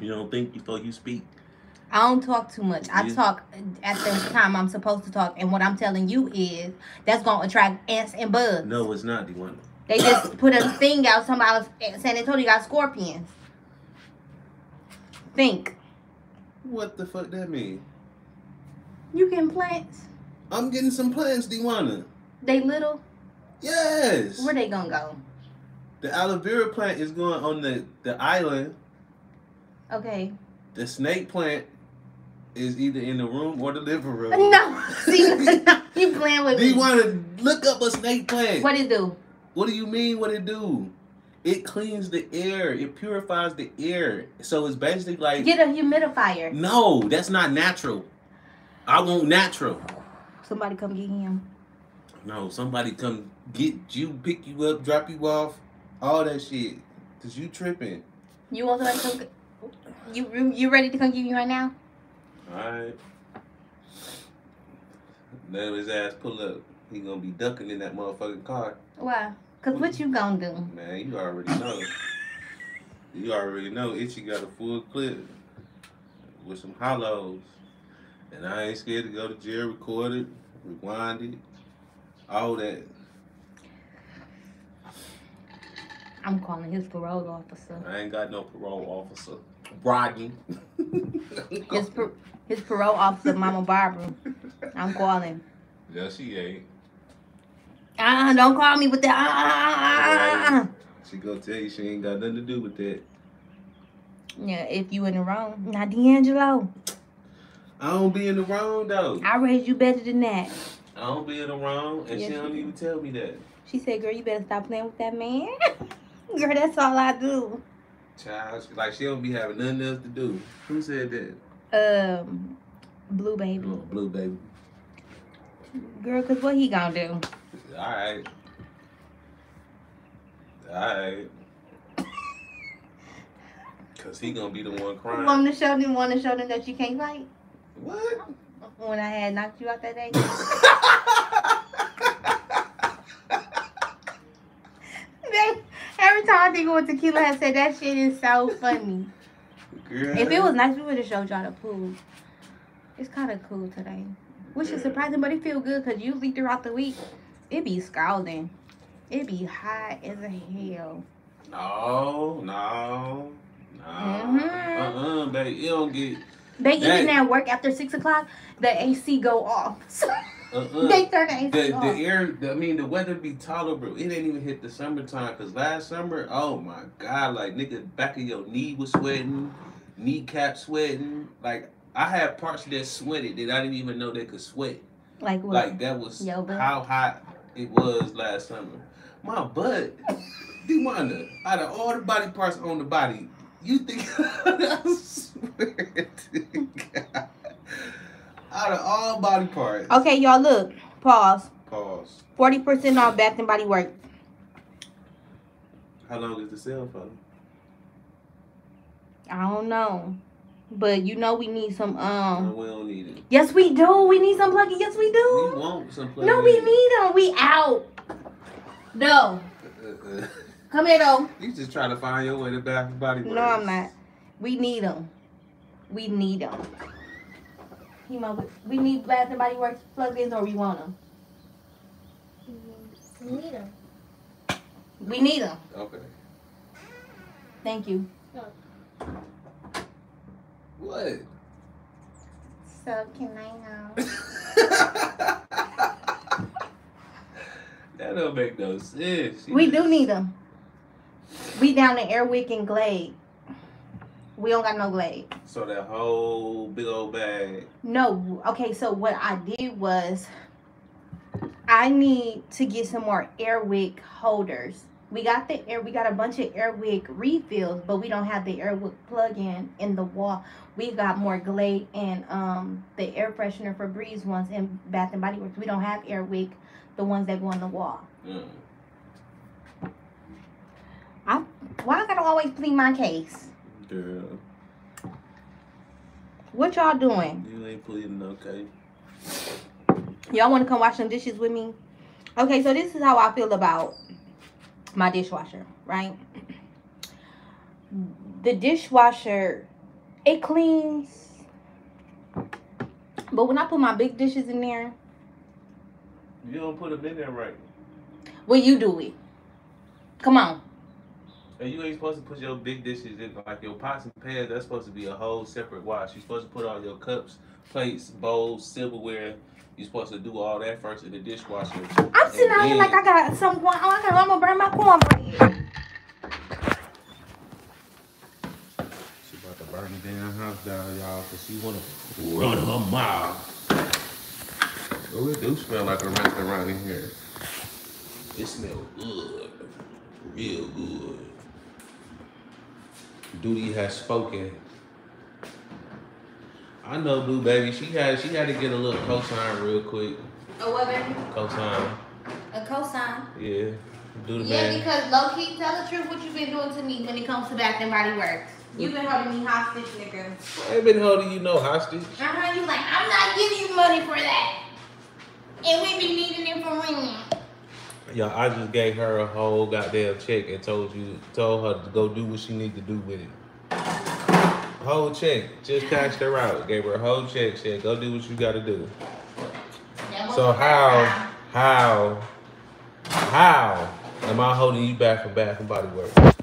You don't think before you speak. I don't talk too much. I yeah. talk at the time I'm supposed to talk. And what I'm telling you is that's going to attract ants and bugs. No, it's not, DeWanda. They just put a thing out. Somebody was San Antonio got scorpions. Think. What the fuck that mean? You getting plants? I'm getting some plants, DeWanda. They little? Yes. Where they going to go? The aloe vera plant is going on the, the island. Okay. The snake plant is either in the room or the living room. No. See, you playing with me. Do you want to look up a snake plant? What it do? What do you mean what it do? It cleans the air. It purifies the air. So it's basically like... Get a humidifier. No, that's not natural. I want natural. Somebody come get him. No, somebody come get you, pick you up, drop you off, all that shit. Because you tripping. You want somebody to come... You you ready to come give me right now? Alright. Let his ass pull up. He gonna be ducking in that motherfucking car. Why? Cause what you gonna do? Man, you already know. You already know. Itchy got a full clip with some hollows. And I ain't scared to go to jail, record it, rewind it, all that. I'm calling his parole officer. I ain't got no parole officer. Rodney. his, par his parole officer, Mama Barbara. I'm calling. Yes, she ain't. Uh, don't call me with that. Uh, uh, uh, uh. She gonna tell you she ain't got nothing to do with that. Yeah, if you in the wrong. Not D'Angelo. I don't be in the wrong, though. I raised you better than that. I don't be in the wrong, and yes, she don't she even tell me that. She said, girl, you better stop playing with that man. Girl, that's all I do. Child, like she don't be having nothing else to do. Who said that? Um, Blue Baby. Oh, Blue Baby. Girl, cause what he gonna do? All right. All right. Cause he gonna be the one crying. Want to show them? Want to show them that you can't fight? What? When I had knocked you out that day. Every time I think of what Tequila has said, that shit is so funny. Girl. If it was nice, we would have showed y'all the pool. It's kind of cool today. Which Girl. is surprising, but it feels good because usually throughout the week, it be scalding. It be hot as a hell. No, no, no. Mm-hmm. Uh-uh, babe. It don't get... They even at work after six o'clock, the A C go off. Uh-uh. They turn the A C the, off. The air, the, I mean, the weather be tolerable. It ain't even hit the summertime. Because last summer, oh, my God. Like, nigga, back of your knee was sweating. Kneecap sweating. Like, I had parts that sweated that I didn't even know they could sweat. Like what? Like, that was Yoba. How hot it was last summer. My butt. DeWanda, out of all the body parts on the body, you think, I swear to God. Out of all body parts. Okay, y'all, look. Pause. Pause. forty percent off Bath and Body Works. How long is the sale for? I don't know. But you know we need some, um. No, we don't need it. Yes, we do. We need some plug-in. Yes, we do. We want some plug-in. No, we need them. We out. No. Uh-uh. Come here, though. You just trying to find your way to Bath and Body Works. No, I'm not. We need them. We need them. You know, we need Bath and Body Works plug-ins, or we want them. We need them. We need them. Okay. Thank you. No. What? So, can I know? That don't make no sense. She we just... do need them. We down in Airwick and Glade. We don't got no Glade. So that whole big old bag. No. Okay, so what I did was I need to get some more Airwick holders. We got the air we got a bunch of Airwick refills, but we don't have the Airwick plug-in in the wall. We got more Glade and um the air freshener for Breeze ones in Bath and Body Works. We don't have Airwick, the ones that go on the wall. Mm. I, why I gotta always plead my case? Girl. What y'all doing? You ain't pleading no case. Y'all wanna come wash some dishes with me? Okay, so this is how I feel about my dishwasher, right? The dishwasher, it cleans, but when I put my big dishes in there, you don't put them in there right. Well, you do it. Come on. And you ain't supposed to put your big dishes in, like your pots and pans. That's supposed to be a whole separate wash. You're supposed to put all your cups, plates, bowls, silverware. You're supposed to do all that first in the dishwasher. I'm sitting out here like I got some corn. Oh, I'm gonna burn my cornbread. She about to burn the damn house down, y'all, because she wanna run her mouth. Oh, it do smell like a restaurant in here. It smells good, real good. Duty has spoken. I know Blue Baby, she had she had to get a little cosign real quick. A what, baby? Cosign. A cosign? Yeah. Duty yeah, baby. Because low key, tell the truth what you've been doing to me when it comes to Bath and Body Works. You've been holding me hostage, nigga. I ain't been holding you no hostage. Uh-huh, you like, I'm not giving you money for that. And we be needing it for rent. Yeah, I just gave her a whole goddamn check and told you, told her to go do what she need to do with it. Whole check, just cashed her out. Gave her a whole check. Said, "Go do what you gotta do." So how, how, how am I holding you back from Bath and Body Works? And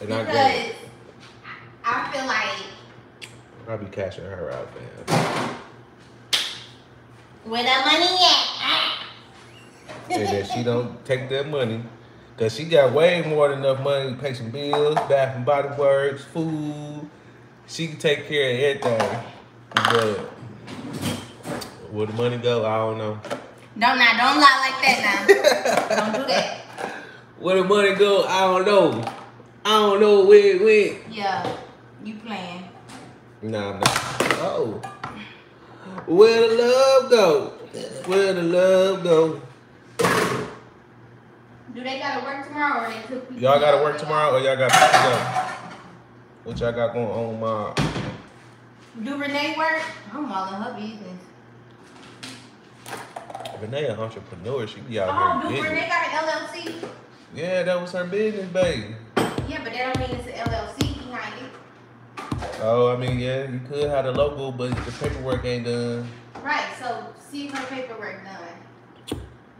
because I get it. I feel like I'll be cashing her out, man. Where that money at? Said that she don't take that money, cause she got way more than enough money to pay some bills, Bath and Body Works, food. She can take care of everything, but where the money go, I don't know. No, now don't lie like that now. Don't do that. Where the money go, I don't know. I don't know where it went. Yeah, you playing? Nah, I'm not. Oh, where the love go? Where the love go? Do they gotta work tomorrow or they cook? Y'all gotta work tomorrow or y'all gotta pick up? What y'all got going on, Mom? Do Renee work? I'm all in her business. Renee an entrepreneur. She be out oh, here. Oh, do Renee got an L L C? Yeah, that was her business, baby. Yeah, but that don't mean it's an L L C behind it. Oh, I mean, yeah, you could have the logo, but the paperwork ain't done. Right, so see if her paperwork done.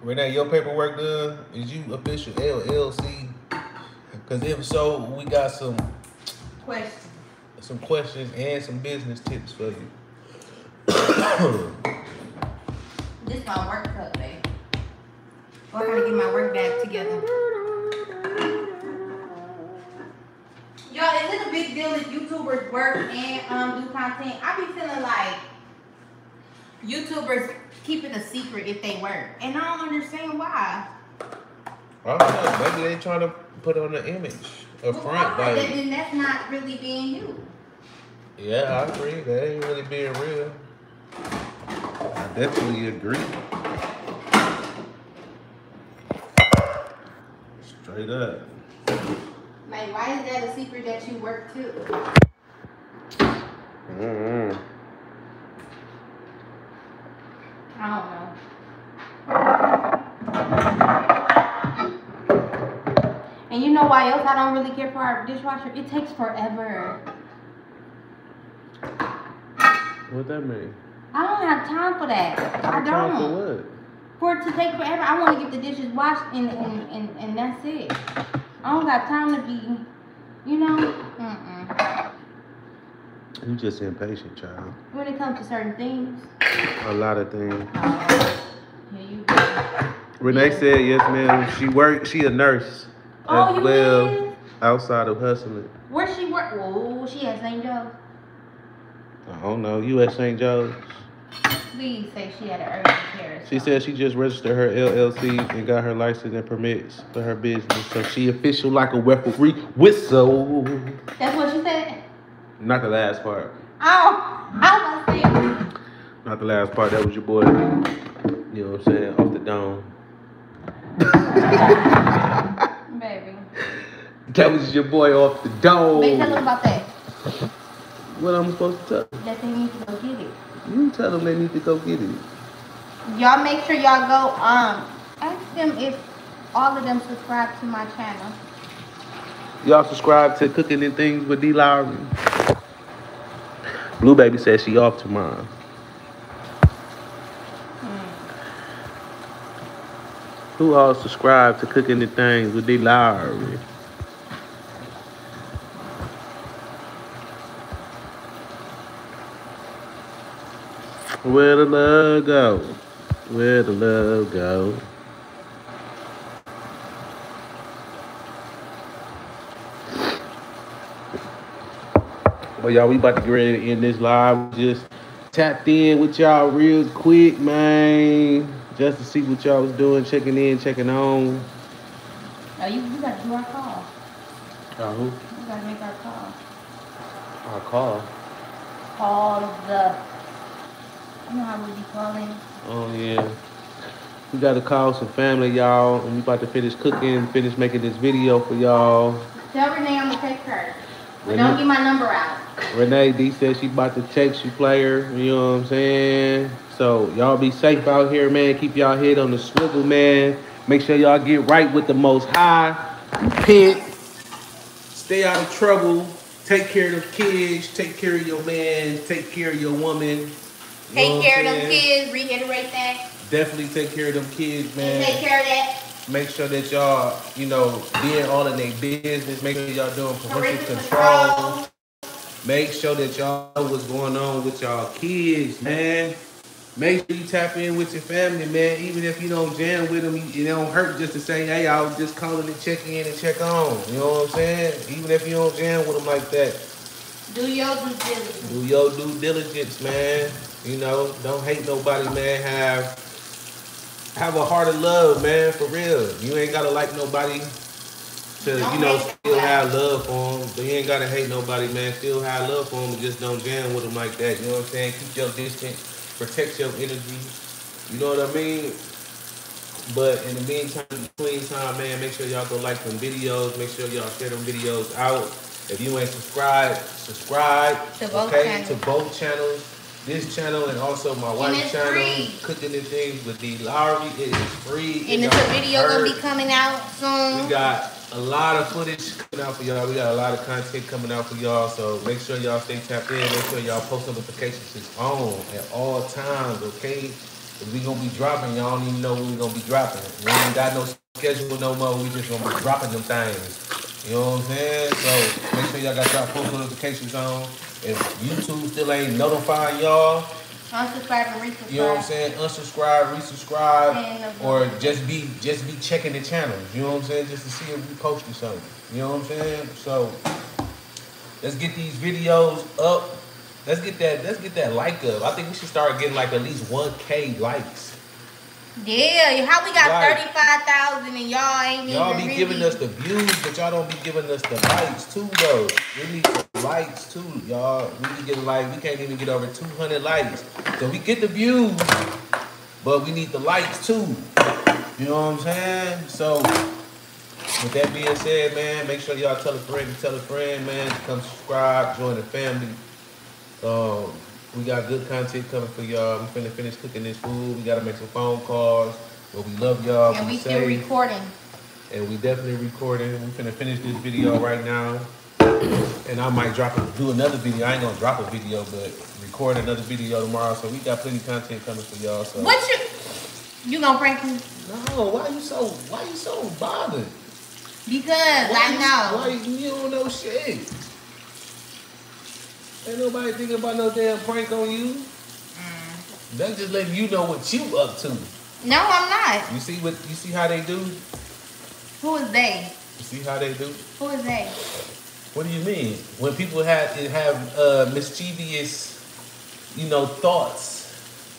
Renee, your paperwork done? Is you official L L C? Because if so, we got some questions, some questions and some business tips for you. This is my work cup, babe. Well, I gotta get my work back together. Y'all, is it a big deal if YouTubers work and um do content? I be feeling like YouTubers keeping a secret if they work, and I don't understand why. I don't know. Maybe they trying to put on an image, a well, front. Like, then that's not really being you. Yeah, I agree. That ain't really being real. I definitely agree. Straight up. Like, why is that a secret that you work too? Mm-hmm. I don't know. And you know why else I don't really care for our dishwasher? It takes forever. What that mean? I don't have time for that. I don't. For what? For it to take forever. I want to get the dishes washed and and, and and that's it. I don't got time to be, you know. Mm-mm. You just impatient, child. When it comes to certain things. A lot of things. Uh, here you go. Renee yeah. said, yes, ma'am. She worked. She a nurse. Oh, as well, is? Outside of hustling. Where she work? Oh, she at Saint Joe's. I don't know. You at Saint Joe's? Please say she had an urgent care. She said she just registered her L L C and got her license and permits for her business. So she official like a referee whistle. That's what she said? Not the last part. Oh, I was saying. Not the last part. That was your boy. You know what I'm saying? Off the dome. Baby. That was your boy off the dome. Baby, tell him about that. What I'm supposed to tell him? That they need to go get it. You tell them they need to go get it. y'all make sure y'all go um ask them if all of them subscribe to my channel. Y'all subscribe to Cooking and Things with Dee Lowery. Blue Baby says she off tomorrow. Hmm. Who all subscribe to Cooking and Things with Dee Lowery? Where the love go? Where the love go? Well, y'all, we about to get ready to end this live. Just tapped in with y'all real quick, man. Just to see what y'all was doing, checking in, checking on. Oh, you, you got to do our call. Uh, who? You got to make our call. Our call? Call the... You know how we be calling. Oh yeah, we gotta call some family, y'all, and we about to finish cooking, finish making this video for y'all. Tell Renee I'm gonna text her, but don't get my number out. Renee D said she about to text you, player. You know what I'm saying? So y'all be safe out here, man. Keep y'all head on the swivel, man. Make sure y'all get right with the Most High. Repent. Stay out of trouble. Take care of the kids. Take care of your man. Take care of your woman. Take you know care of them kids, reiterate that. Definitely take care of them kids, man. And take care of that. Make sure that y'all, you know, being all in their business. Make sure y'all doing parental control. control. Make sure that y'all know what's going on with y'all kids, man. Make sure you tap in with your family, man. Even if you don't jam with them, it don't hurt just to say, hey, I was just calling to check in and check on. You know what I'm saying? Even if you don't jam with them like that. Do your due diligence. Do your due diligence, man. You know, don't hate nobody, man. Have have a heart of love, man, for real. You ain't gotta like nobody to, don't you know, still have love for them. But you ain't gotta hate nobody, man. Still have love for them, but just don't jam with them like that. You know what I'm saying? Keep your distance, protect your energy. You know what I mean? But in the meantime, between time, man, make sure y'all go like some videos. Make sure y'all share them videos out. If you ain't subscribed, subscribe. To both okay, channels. To both channels. This channel and also my wife's channel, free. Cooking and Things with Dee Lowery. It is free. And it's a video going to be coming out soon. We got a lot of footage coming out for y'all. We got a lot of content coming out for y'all. So make sure y'all stay tapped in. Make sure y'all post notifications is on at all times, okay? If we going to be dropping, y'all don't even know when we going to be dropping. We ain't got no schedule no more. We just going to be dropping them things. You know what I'm saying? So make sure y'all got y'all post notifications on. If YouTube still ain't notifying y'all, unsubscribe and resubscribe. You know what I'm saying? Unsubscribe, resubscribe, or just be just be checking the channels. You know what I'm saying? Just to see if we posted something. You know what I'm saying? So let's get these videos up. Let's get that. Let's get that like up. I think we should start getting like at least one K likes. Yeah, how we got like, thirty-five thousand and y'all ain't y'all be really giving us the views, but y'all don't be giving us the likes too, though. We need the likes too, y'all. We need to get like we can't even get over two hundred likes. So we get the views, but we need the likes too. You know what I'm saying? So with that being said, man, make sure y'all tell a friend to tell a friend, man. Come subscribe, join the family. Um. We got good content coming for y'all. We finna finish cooking this food. We gotta make some phone calls. But we love y'all. And we still recording. And we definitely recording. We finna finish this video right now. And I might drop a, do another video. I ain't gonna drop a video, but record another video tomorrow. So we got plenty of content coming for y'all. So what you you gonna prank me? No, why you so why you so bothered? Because why I you, know. Why you, you don't know shit? Ain't nobody thinking about no damn prank on you. Mm. That's just letting you know what you up to. No, I'm not. You see what? You see how they do? Who is they? You see how they do? Who is they? What do you mean? When people have have uh, mischievous, you know, thoughts,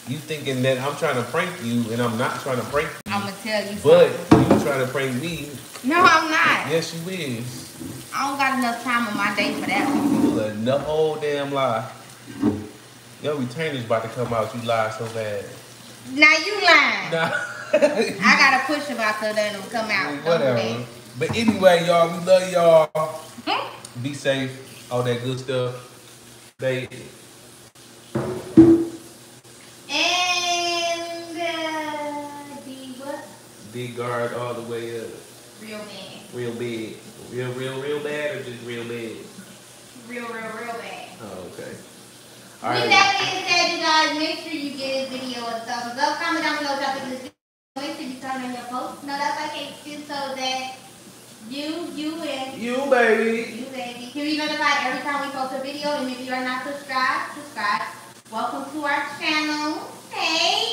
you thinking that I'm trying to prank you, and I'm not trying to prank you. I'm gonna tell you. But something. You trying to prank me? No, I'm not. Yes, you is. I don't got enough time on my day for that one. You a whole damn lie. Your retainer's about to come out. You lied so bad. Now you lying. Nah. I got to push about so they don't come out. Whatever. But anyway, y'all, we love y'all. Hmm? Be safe. All that good stuff. They. And... Uh... big guard all the way up. Real big. Real big. Real, real, real bad or just real big? Real, real, real bad. Oh, okay. All right. With that being said, you guys, make sure you give this video a thumbs up. Comment down below, drop it in the video. Make sure you turn on your post. No, that's like excuse so that you, you, and you, baby. You, baby. Can be notified every time we post a video. And if you are not subscribed, subscribe. Welcome to our channel. Hey.